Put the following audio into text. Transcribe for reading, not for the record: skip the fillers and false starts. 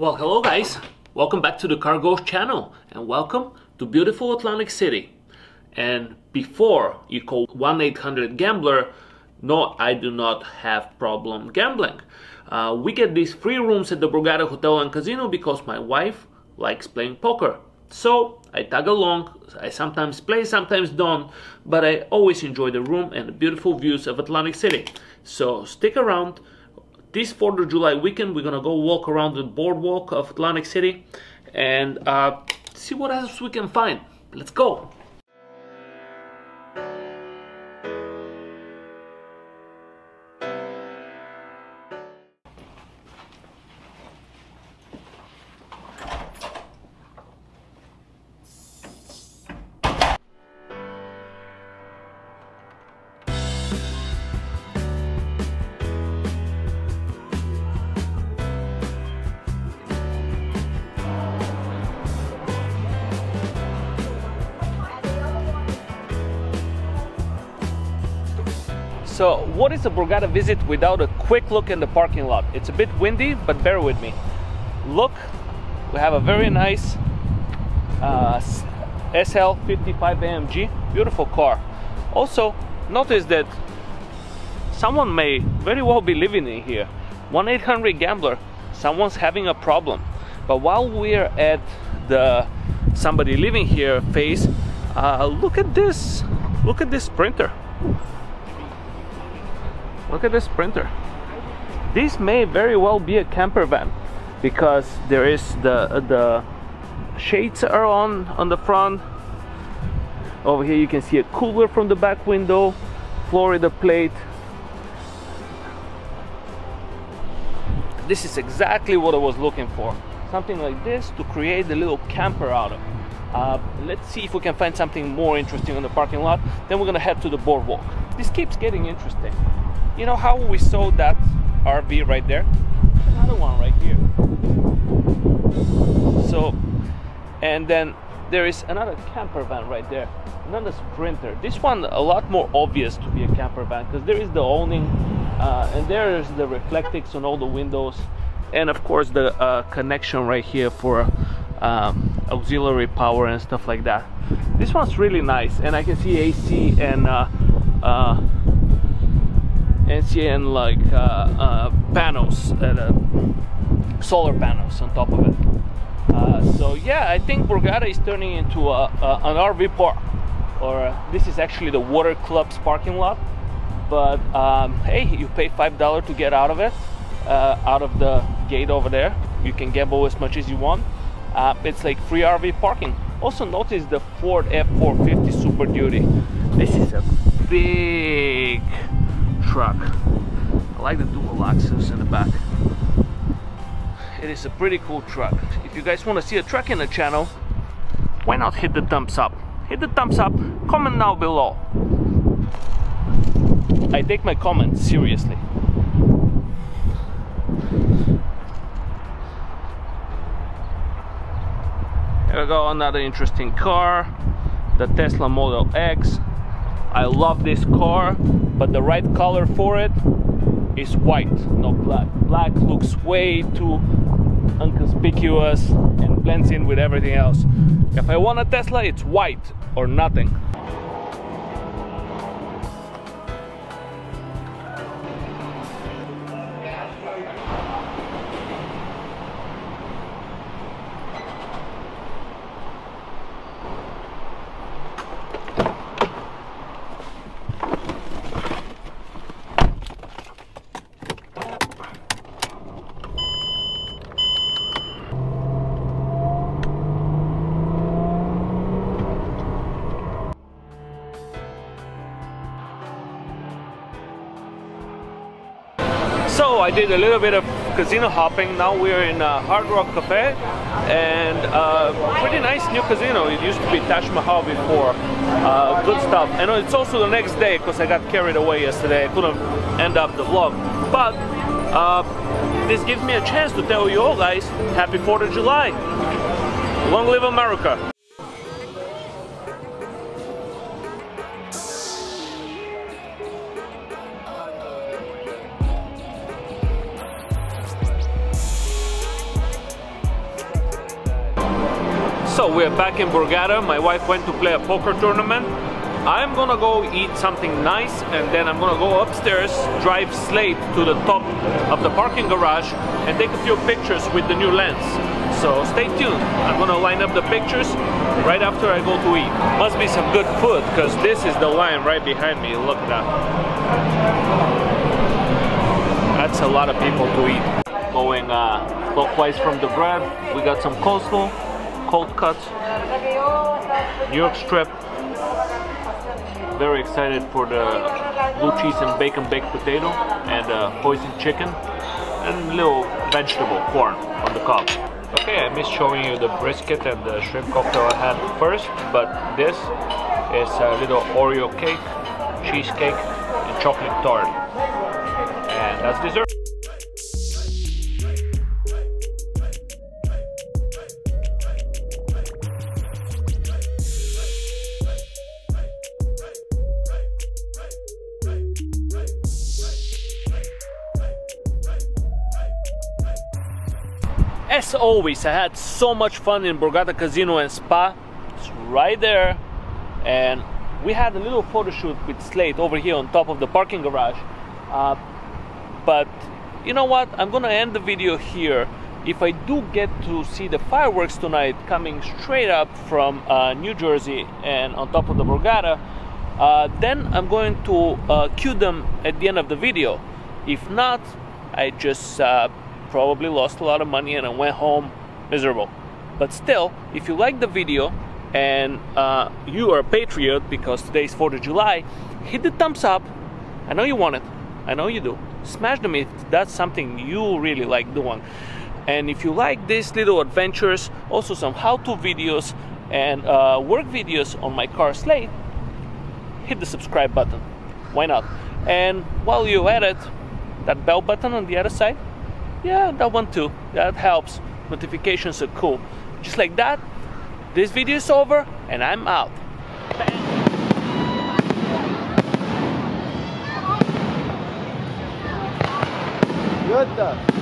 Well, hello guys, welcome back to the Car Ghost channel and welcome to beautiful Atlantic City. And before you call 1-800-GAMBLER, no, I do not have problem gambling. We get these free rooms at the Borgata Hotel and Casino because my wife likes playing poker. So I tag along, I sometimes play, sometimes don't, but I always enjoy the room and the beautiful views of Atlantic City. So stick around. This 4th of July weekend, we're gonna go walk around the boardwalk of Atlantic City and see what else we can find. Let's go! So what is a Borgata visit without a quick look in the parking lot? It's a bit windy, but bear with me. Look, we have a very nice SL55 AMG, beautiful car. Also, notice that someone may very well be living in here. 1-800-GAMBLER, someone's having a problem. But while we're at the somebody living here phase, look at this Sprinter. Look at this Sprinter. This may very well be a camper van because there is the shades are on the front. Over here you can see a cooler from the back window, Florida plate. This is exactly what I was looking for. Something like this to create a little camper out of. Let's see if we can find something more interesting on the parking lot. Then we're gonna head to the boardwalk. This keeps getting interesting. You know how we saw that RV right there? Another one right here. So, and then there is another camper van right there. Another Sprinter. This one a lot more obvious to be a camper van because there is the awning and there is the reflectix on all the windows. And of course the connection right here for auxiliary power and stuff like that. This one's really nice and I can see AC and NCN like panels, solar panels on top of it. So yeah, I think Borgata is turning into an RV park, or this is actually the water club's parking lot. But hey, you pay $5 to get out of it, out of the gate over there. You can gamble as much as you want. It's like free RV parking. Also notice the Ford F450 Super Duty. This is a big truck. I like the dual axles in the back. It is a pretty cool truck. If you guys want to see a truck in the channel, why not hit the thumbs up? Hit the thumbs up, comment down below. I take my comments seriously. Here we go, another interesting car, the Tesla Model X. I love this car, but the right color for it is white, not black. Black looks way too inconspicuous and blends in with everything else. If I want a Tesla, it's white or nothing. So I did a little bit of casino hopping. Now we're in Hard Rock Cafe and pretty nice new casino. It used to be Taj Mahal before. Good stuff. And it's also the next day because I got carried away yesterday. I couldn't end up the vlog. But this gives me a chance to tell you all guys, happy 4th of July. Long live America. So we're back in Borgata. My wife went to play a poker tournament. I'm gonna go eat something nice, and then I'm gonna go upstairs, drive Slate to the top of the parking garage and take a few pictures with the new lens. So stay tuned. I'm gonna line up the pictures right after I go to eat. Must be some good food, because this is the line right behind me. Look at that. That's a lot of people to eat. Going clockwise from the bread, we got some coleslaw, cold cuts, New York strip. Very excited for the blue cheese and bacon baked potato and hoisin chicken and little vegetable corn on the cob. Okay, I missed showing you the brisket and the shrimp cocktail I had first, but this is a little Oreo cake, cheesecake, and chocolate tart. And that's dessert. As always, I had so much fun in Borgata Casino and Spa. It's right there, and we had a little photo shoot with Slate over here on top of the parking garage. But you know what? I'm gonna end the video here. If I do get to see the fireworks tonight coming straight up from New Jersey and on top of the Borgata, then I'm going to cue them at the end of the video. If not, I just probably lost a lot of money and I went home miserable. But still, if you like the video and you are a patriot, because today's 4th of July, hit the thumbs up. I know you want it. I know you do. Smash them if that's something you really like doing. And if you like these little adventures, also some how-to videos and work videos on my car Slate, hit the subscribe button. Why not? And while you're at it, that bell button on the other side, yeah, that one too, that helps. Notifications are cool. Just like that, this video is over and I'm out. Bam. Good.